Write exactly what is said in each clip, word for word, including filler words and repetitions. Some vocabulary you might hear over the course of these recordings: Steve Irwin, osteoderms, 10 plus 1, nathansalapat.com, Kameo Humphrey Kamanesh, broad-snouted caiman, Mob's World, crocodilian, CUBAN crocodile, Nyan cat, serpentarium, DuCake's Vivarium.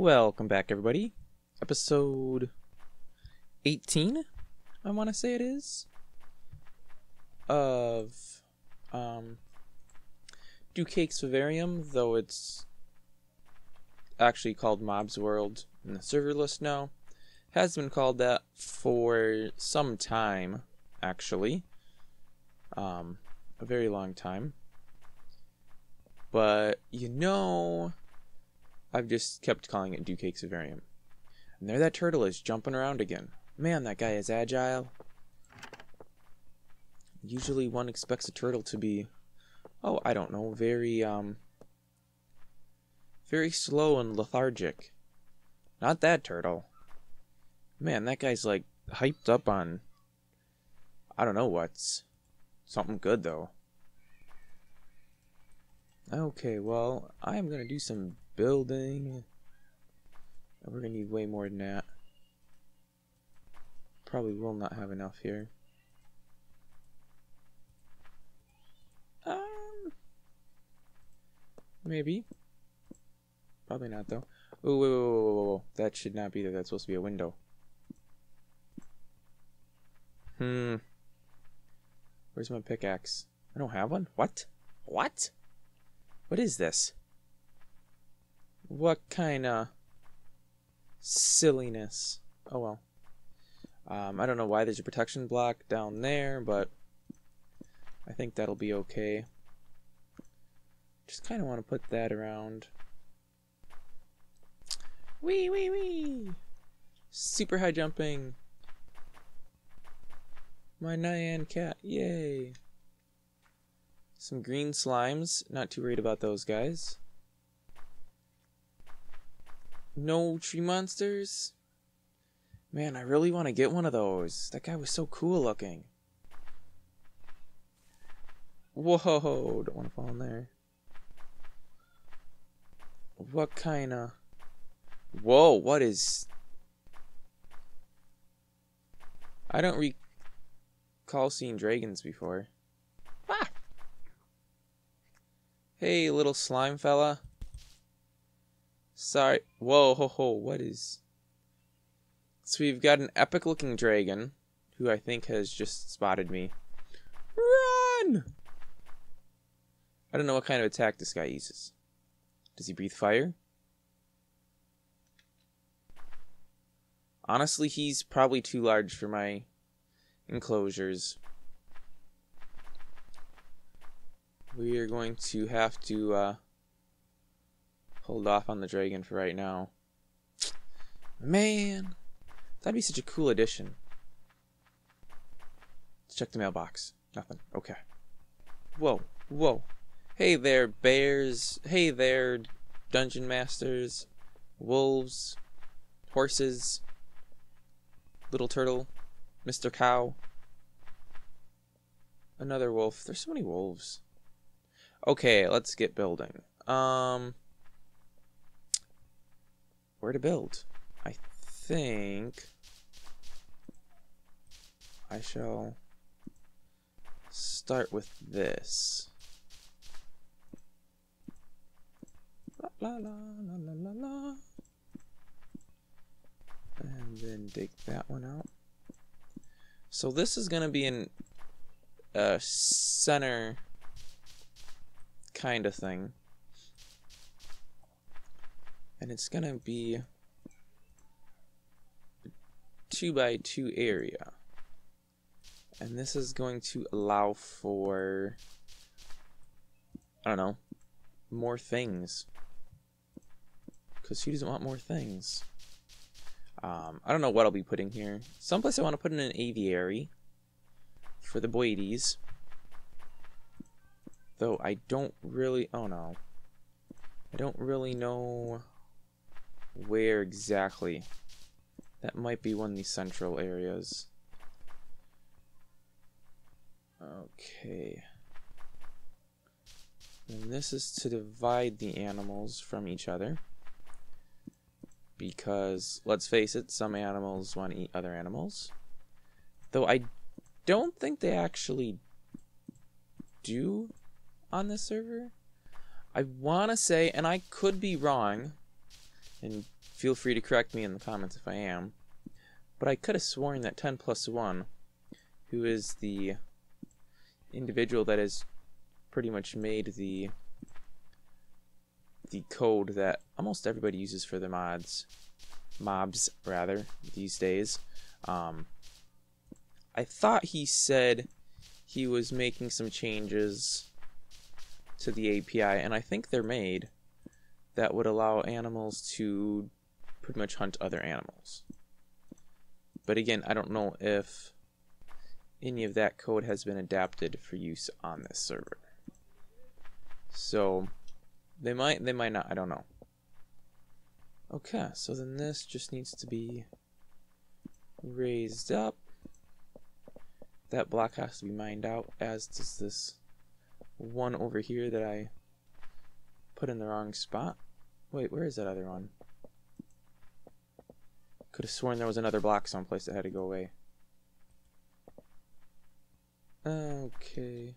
Welcome back, everybody. Episode eighteen, I want to say it is, of um, DuCake's Vivarium, though it's actually called Mob's World in the server list now. Has been called that for some time, actually. Um, a very long time. But, you know, I've just kept calling it DuCake's Vivarium. And there that turtle is jumping around again. Man, that guy is agile. Usually one expects a turtle to be, oh, I don't know, very, um, very slow and lethargic. Not that turtle. Man, that guy's, like, hyped up on, I don't know what's, something good, though. Okay, well, I'm gonna do some building. We're gonna need way more than that. Probably will not have enough here. Um, maybe. Probably not, though. Ooh, whoa, whoa, whoa, whoa, whoa. That should not be there. That's supposed to be a window. Hmm. Where's my pickaxe? I don't have one. What? What? What is this? What kind of silliness? Oh, well. Um, I don't know why there's a protection block down there, but I think that'll be okay. Just kind of want to put that around. Wee, wee, wee! Super high jumping! My Nyan cat, yay! Some green slimes, not too worried about those guys. No tree monsters? Man, I really want to get one of those. That guy was so cool looking. Whoa, don't want to fall in there. What kind of... Whoa, what is... I don't re... I've seen dragons before. Ah! Hey, little slime fella. Sorry. Whoa, ho, ho. What is... So we've got an epic-looking dragon, who I think has just spotted me. Run! I don't know what kind of attack this guy uses. Does he breathe fire? Honestly, he's probably too large for my... enclosures. We are going to have to uh, hold off on the dragon for right now. Man, that'd be such a cool addition. Let's check the mailbox. Nothing. Okay. Whoa, whoa. Hey there, bears. Hey there, dungeon masters. Wolves. Horses. Little turtle. Mister Cow. Another wolf. There's so many wolves. Okay, let's get building. Um, where to build? I think I shall start with this. La la la la la la. And then dig that one out. So this is going to be an uh, center kind of thing. And it's going to be a two by two area. And this is going to allow for, I don't know, more things. Because who doesn't want more things? Um, I don't know what I'll be putting here. Someplace I want to put in an aviary for the boidies. Though I don't really... Oh, no. I don't really know where exactly. That might be one of the central areas. Okay. And this is to divide the animals from each other. Because, let's face it, some animals want to eat other animals. Though I don't think they actually do on this server. I want to say, and I could be wrong, and Feel free to correct me in the comments if I am. But I could have sworn that ten plus one, who is the individual that has pretty much made the the code that almost everybody uses for their mods, mobs rather, these days. Um, I thought he said he was making some changes to the A P I, and I think they're made, that would allow animals to pretty much hunt other animals. But again, I don't know if any of that code has been adapted for use on this server. So they might, they might not, I don't know. Okay, so then this just needs to be raised up. That block has to be mined out, as does this one over here that I put in the wrong spot. Wait, where is that other one? Could have sworn there was another block someplace that had to go away. Okay.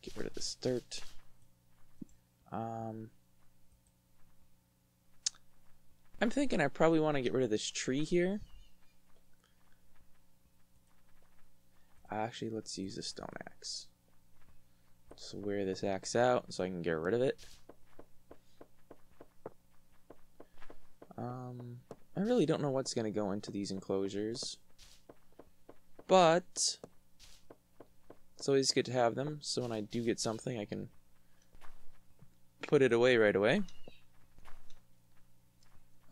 Get rid of this dirt. Um, I'm thinking I probably want to get rid of this tree here. Actually, let's use a stone axe. Just wear this axe out so I can get rid of it. Um, I really don't know what's going to go into these enclosures, but it's always good to have them, so when I do get something, I can put it away right away.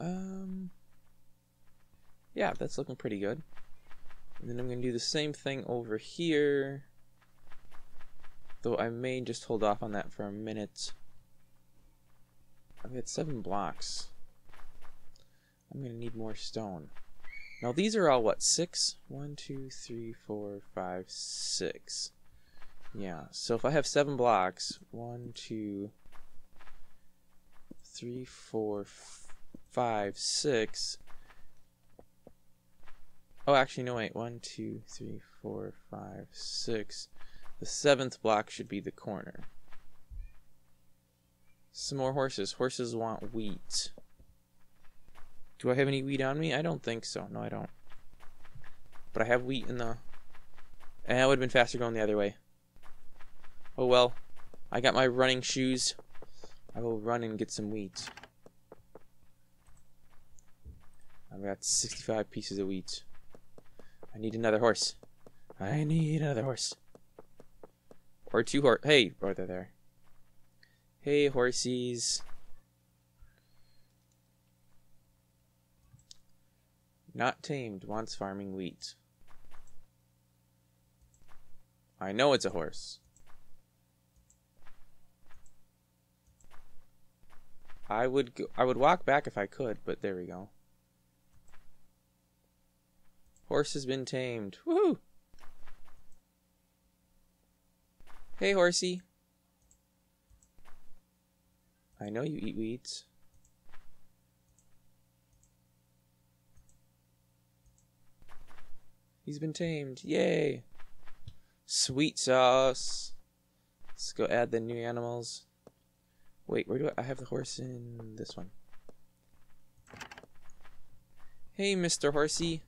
Um, yeah, that's looking pretty good. And then I'm going to do the same thing over here, though I may just hold off on that for a minute. I've got seven blocks. I'm going to need more stone. Now these are all, what, six? One, two, three, four, five, six. Yeah, so if I have seven blocks, one, two, three, four, five, six. Oh, actually, no, wait. One, two, three, four, five, six. The seventh block should be the corner. Some more horses. Horses want wheat. Do I have any wheat on me? I don't think so. No, I don't. But I have wheat in the... And I would have been faster going the other way. Oh, well. I got my running shoes. I will run and get some wheat. I've got sixty-five pieces of wheat. I need another horse. I need another horse. Or two horse. Hey, oh, they're there. Hey, horsies. Not tamed, wants farming wheat. I know it's a horse. I would go, I would walk back if I could, but there we go. Horse has been tamed. Woohoo! Hey, horsey. I know you eat weeds. He's been tamed. Yay! Sweet sauce. Let's go add the new animals. Wait, where do I, I have the horse in this one? Hey, Mister Horsey.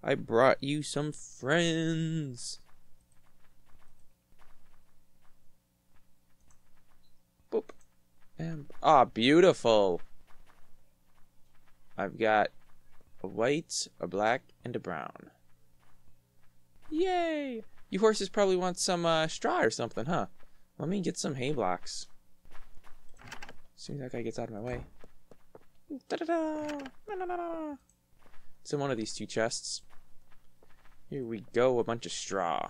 I brought you some friends. Boop. And, ah, beautiful. I've got a white, a black, and a brown. Yay! You horses probably want some uh, straw or something, huh? Let me get some hay blocks. As soon as that guy gets out of my way. Da-da-da! Na-na-na-na! It's in one of these two chests. Here we go, a bunch of straw.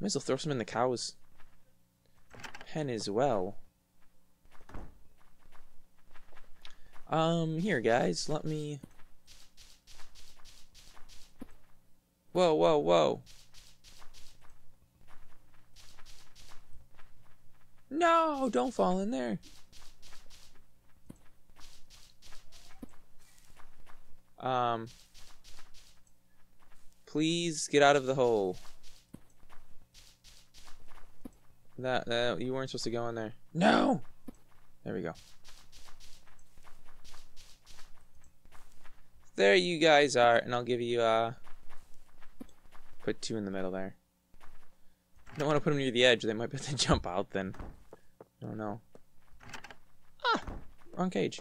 Might as well throw some in the cow's pen as well. Um, here guys, let me... Whoa, whoa, whoa. No, don't fall in there. Um, please get out of the hole. That, that, you weren't supposed to go in there. No! There we go. there you guys are, and I'll give you uh put two in the middle there. I don't want to put them near the edge, they might be able to jump out then. Oh no. Ah! Wrong cage.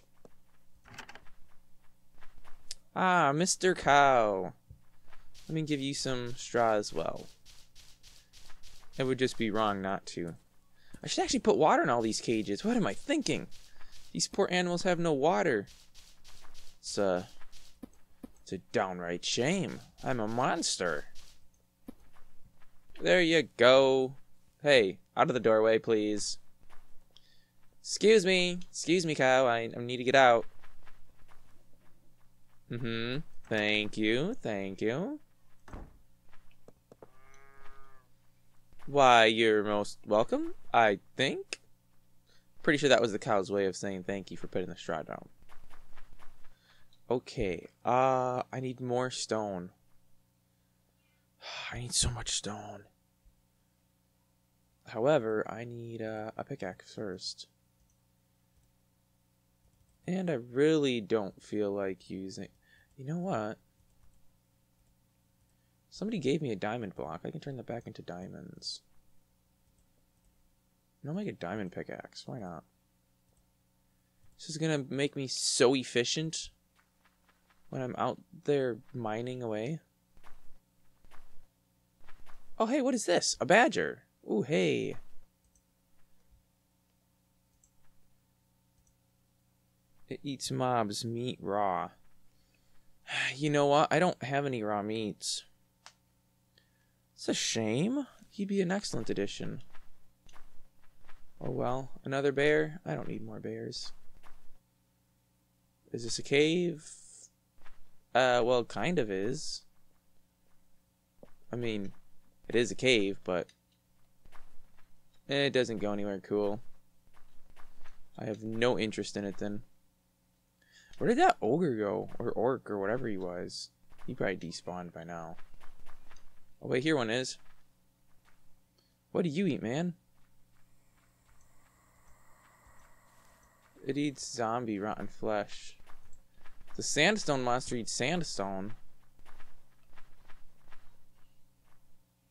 Ah, Mister Cow. Let me give you some straw as well. It would just be wrong not to. I should actually put water in all these cages. What am I thinking? These poor animals have no water. It's a, it's a downright shame. I'm a monster. There you go. Hey, out of the doorway, please. Excuse me. Excuse me, cow. I, I need to get out. Mm-hmm. Thank you. Thank you. Why, you're most welcome, I think. Pretty sure that was the cow's way of saying thank you for putting the straw down. Okay. Uh, I need more stone. I need so much stone. However, I need uh, a pickaxe first. And I really don't feel like using... You know what? Somebody gave me a diamond block. I can turn that back into diamonds. And I'll make a diamond pickaxe. Why not? This is gonna make me so efficient when I'm out there mining away. Oh, hey, what is this? A badger. Ooh, hey. It eats mobs meat raw. You know what? I don't have any raw meats. It's a shame. He'd be an excellent addition. Oh, well. Another bear? I don't need more bears. Is this a cave? Uh, well, kind of is. I mean... It is a cave, but it doesn't go anywhere cool. I have no interest in it then. Where did that ogre go? Or orc, or whatever he was. He probably despawned by now. Oh wait, here one is. What do you eat, man? It eats zombie rotten flesh. The sandstone monster eats sandstone.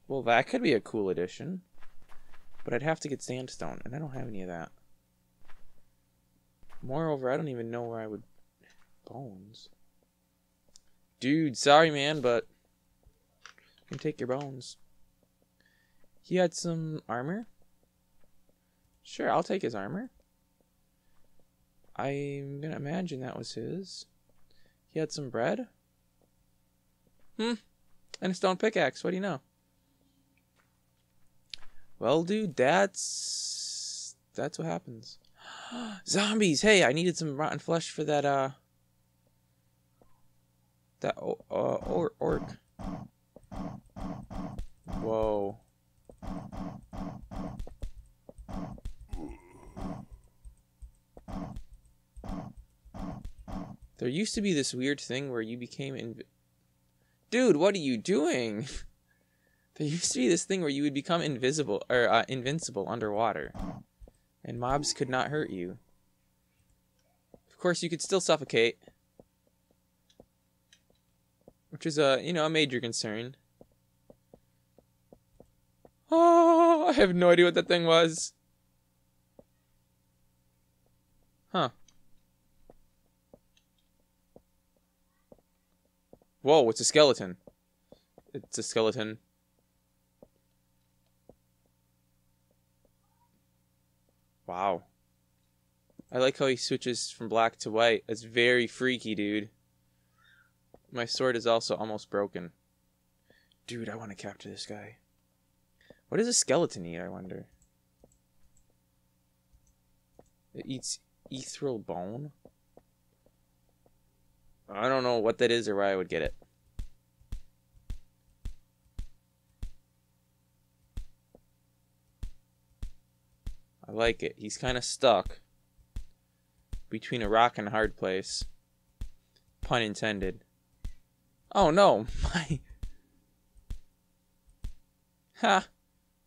Well, that could be a cool addition. But I'd have to get sandstone, and I don't have any of that. Moreover, I don't even know where I would... Bones. Dude, sorry, man, but... You can take your bones. He had some armor? Sure, I'll take his armor. I'm gonna imagine that was his. He had some bread? Hmm. And a stone pickaxe, what do you know? Well, dude, that's... That's what happens. Zombies! Hey, I needed some rotten flesh for that, uh... That uh, or orc. Whoa. There used to be this weird thing where you became inv... Dude, what are you doing? There used to be this thing where you would become invisible or uh, invincible underwater, and mobs could not hurt you. Of course, you could still suffocate, which is a you know a major concern. Oh, I have no idea what that thing was. Huh? Whoa! It's a skeleton. It's a skeleton. Wow. I like how he switches from black to white. That's very freaky, dude. My sword is also almost broken. Dude, I want to capture this guy. What does a skeleton eat, I wonder? It eats ethereal bone? I don't know what that is or where I would get it. I like it. He's kind of stuck between a rock and a hard place. Pun intended. Oh no! My... Ha!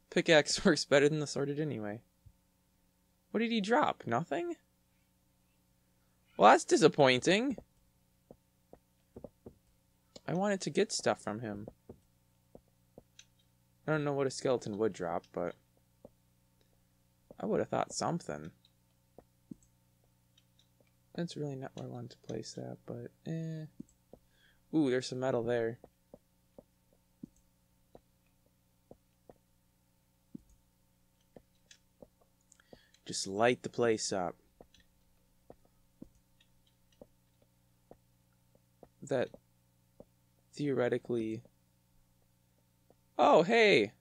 Pickaxe works better than the sword did anyway. What did he drop? Nothing? Well, that's disappointing. I wanted to get stuff from him. I don't know what a skeleton would drop, but I would have thought something. That's really not where I wanted to place that, but eh. Ooh, there's some metal there. Just light the place up. That theoretically... Oh, hey!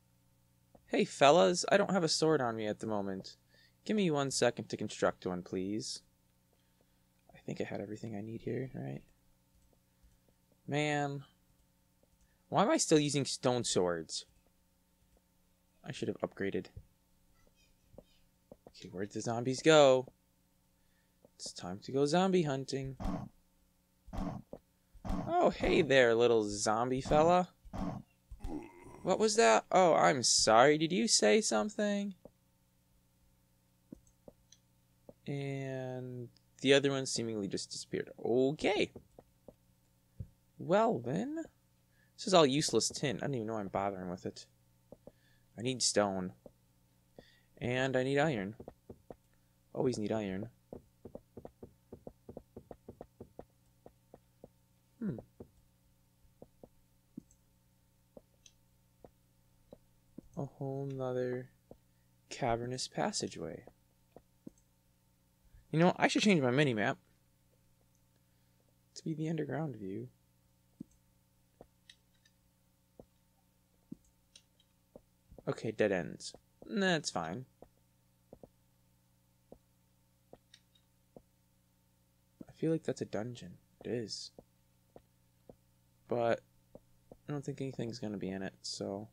Hey, fellas, I don't have a sword on me at the moment. Give me one second to construct one, please. I think I had everything I need here, right? Man. Why am I still using stone swords? I should have upgraded. Okay, where'd the zombies go? It's time to go zombie hunting. Oh, hey there, little zombie fella. What was that? Oh, I'm sorry. Did you say something? And the other one seemingly just disappeared. Okay. Well, then. This is all useless tin. I don't even know why I'm bothering with it. I need stone. And I need iron. Always need iron. Hmm. A whole nother cavernous passageway. You know, I should change my mini-map to be the underground view. Okay, dead ends. That's fine. I feel like that's a dungeon. It is. But I don't think anything's gonna be in it, so...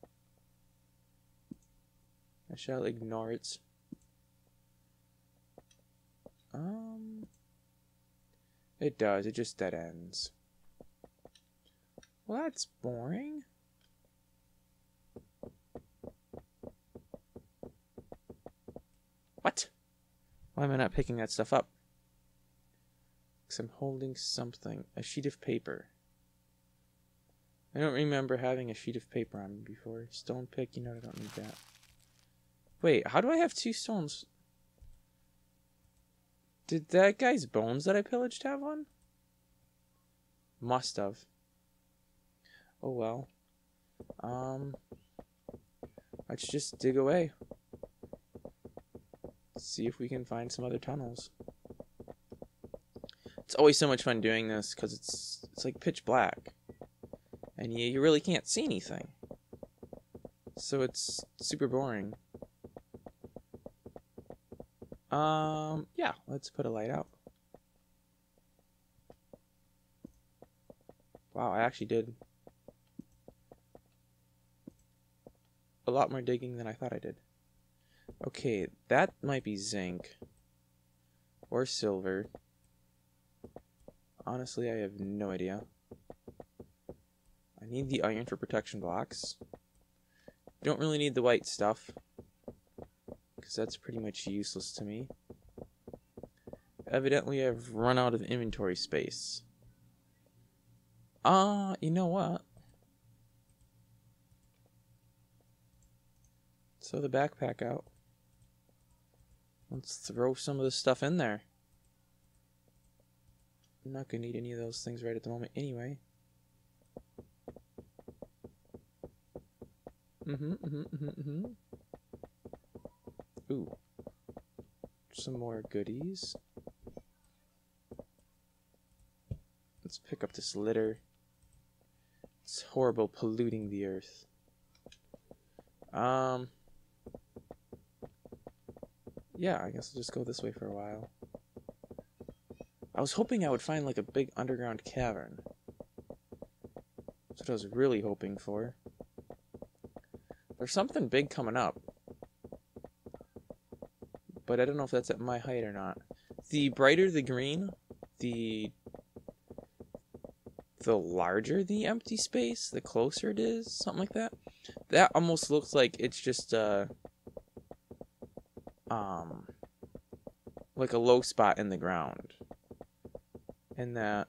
I shall ignore it. Um, it does. It just dead ends. Well, that's boring. What? Why am I not picking that stuff up? Because I'm holding something. A sheet of paper. I don't remember having a sheet of paper on me before. Stone pick, you know I don't need that. Wait, how do I have two stones? Did that guy's bones that I pillaged have one? Must have. Oh well. Um, let's just dig away. See if we can find some other tunnels. It's always so much fun doing this because it's it's like pitch black, and you you really can't see anything. So it's super boring. Um, yeah, let's put a light out. Wow, I actually did a lot more digging than I thought I did. Okay, that might be zinc or silver. Honestly, I have no idea. I need the iron for protection blocks. Don't really need the white stuff. Because that's pretty much useless to me. Evidently, I've run out of inventory space. Ah, uh, you know what? Let's throw the backpack out. Let's throw some of this stuff in there. I'm not going to need any of those things right at the moment anyway. Mm-hmm, mm-hmm, mm-hmm, mm-hmm. Ooh, some more goodies. Let's pick up this litter. It's horrible, polluting the earth. Um, yeah, I guess I'll just go this way for a while. I was hoping I would find like a big underground cavern. That's what I was really hoping for. There's something big coming up. But I don't know if that's at my height or not. The brighter the green, the the larger the empty space, the closer it is, something like that. That almost looks like it's just a um like a low spot in the ground. And that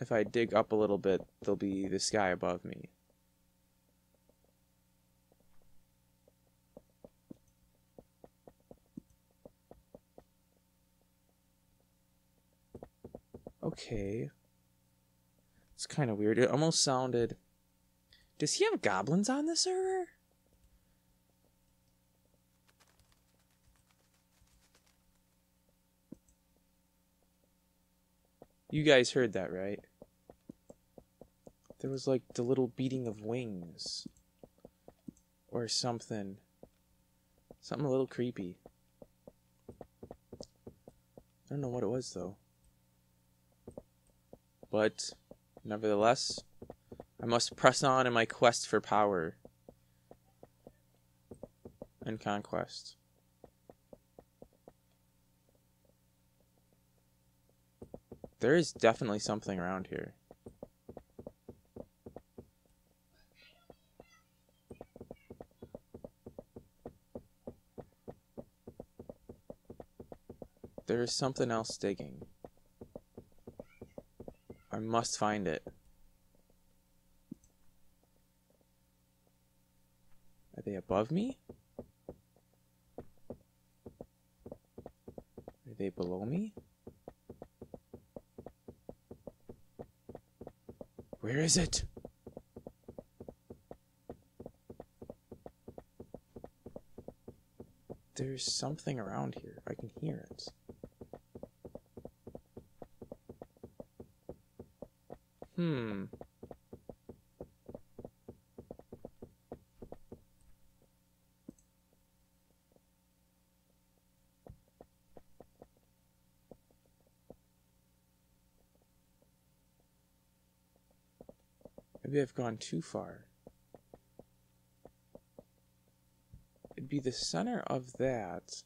if I dig up a little bit, there'll be the sky above me. Okay. It's kind of weird. It almost sounded... Does he have goblins on the server? You guys heard that, right? There was like the little beating of wings. Or something. Something a little creepy. I don't know what it was though. But, nevertheless, I must press on in my quest for power. And conquest. There is definitely something around here. There is something else digging. I must find it. Are they above me? Are they below me? Where is it? There's something around here. I can hear it. Hmm. Maybe I've gone too far. It'd be the center of that.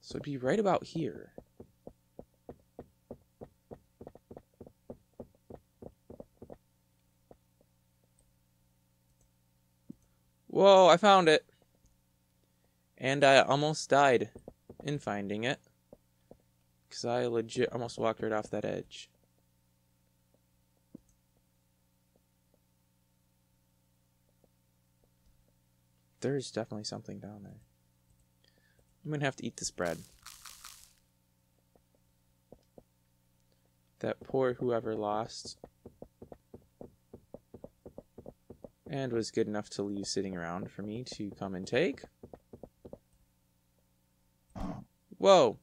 So it'd be right about here. Whoa, I found it. And I almost died in finding it. Because I legit almost walked right off that edge. There is definitely something down there. I'm going to have to eat this bread. That poor whoever lost... and was good enough to leave sitting around for me to come and take. Whoa!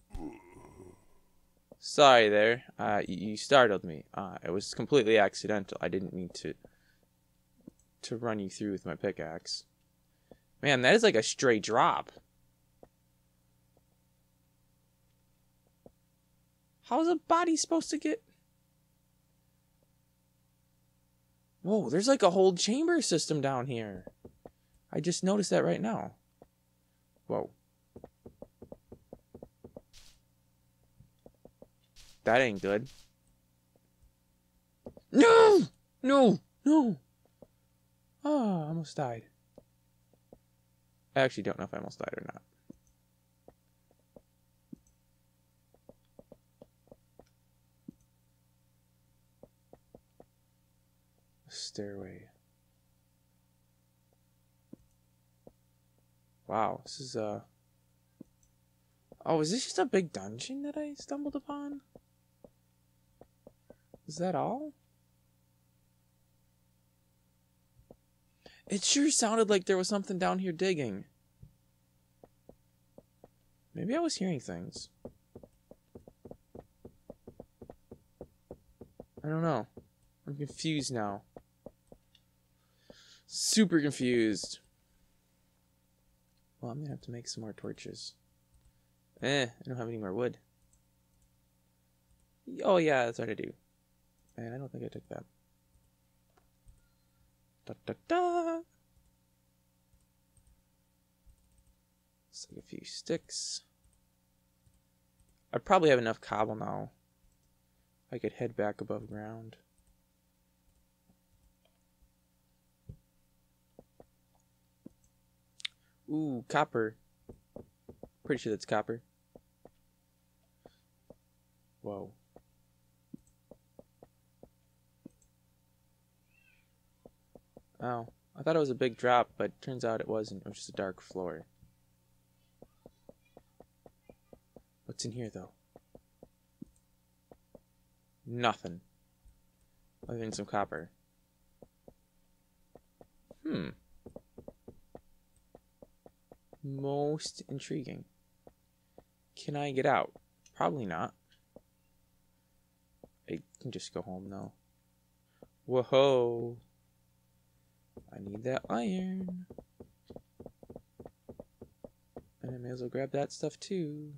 Sorry there. Uh, you startled me. Uh, it was completely accidental. I didn't mean to to run you through with my pickaxe. Man, that is like a stray drop. How's a body supposed to get... Whoa, there's like a whole chamber system down here. I just noticed that right now. Whoa. That ain't good. No! No! No! Ah, oh, I almost died. I actually don't know if I almost died or not. Stairway. Wow, this is a... Oh, is this just a big dungeon that I stumbled upon? Is that all? It sure sounded like there was something down here digging. Maybe I was hearing things. I don't know. I'm confused now. Super confused. Well, I'm gonna have to make some more torches. Eh, I don't have any more wood. Oh yeah, that's what I do. And I don't think I took that. Da da da. Let's take a few sticks. I probably have enough cobble now. I could head back above ground. Ooh, copper. Pretty sure that's copper. Wow. Oh, I thought it was a big drop, but turns out it wasn't. It was just a dark floor. What's in here, though? Nothing. Other than some copper. Hmm. Most intriguing. Can I get out? Probably not. I can just go home, though. Whoa! I need that iron. And I may as well grab that stuff, too.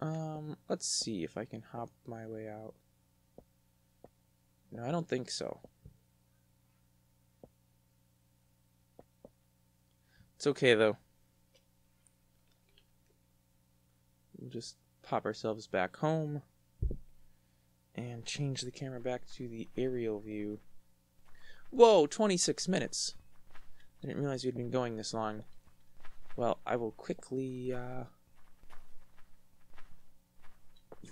Um, let's see if I can hop my way out. No, I don't think so. It's okay, though. We'll just pop ourselves back home and change the camera back to the aerial view. Whoa, twenty-six minutes. I didn't realize we'd been going this long. Well, I will quickly uh,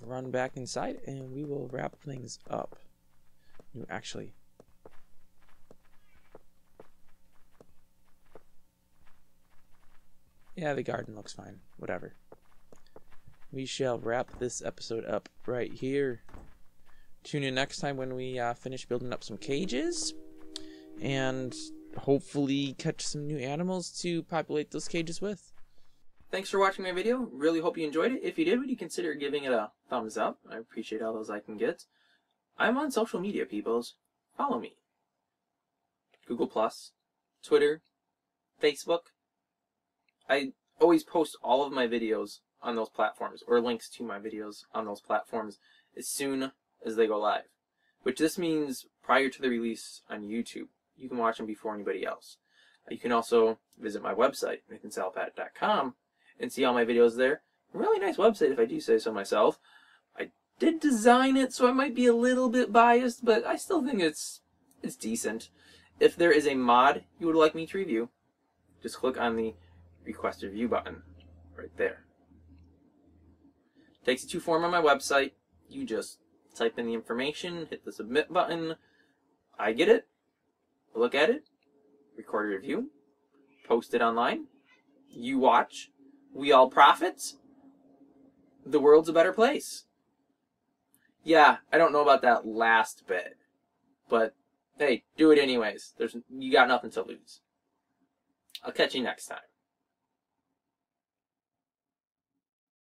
run back inside and we will wrap things up. No, actually. Yeah, the garden looks fine. Whatever. We shall wrap this episode up right here. Tune in next time when we uh, finish building up some cages. And hopefully catch some new animals to populate those cages with. Thanks for watching my video. Really hope you enjoyed it. If you did, would you consider giving it a thumbs up? I appreciate all those I can get. I'm on social media, peoples. Follow me. Google plus, Twitter, Facebook. I always post all of my videos on those platforms, or links to my videos on those platforms, as soon as they go live, which this means prior to the release on YouTube. You can watch them before anybody else. You can also visit my website, nathan salapat dot com, and see all my videos there. Really nice website, if I do say so myself. I did design it, so I might be a little bit biased, but I still think it's it's decent. If there is a mod you would like me to review, just click on the Request a Review button right there. Takes you to form on my website. You just type in the information, hit the submit button. I get it, look at it, record a review, post it online, you watch, we all profit, the world's a better place. Yeah, I don't know about that last bit, but hey, do it anyways. There's, you got nothing to lose. I'll catch you next time.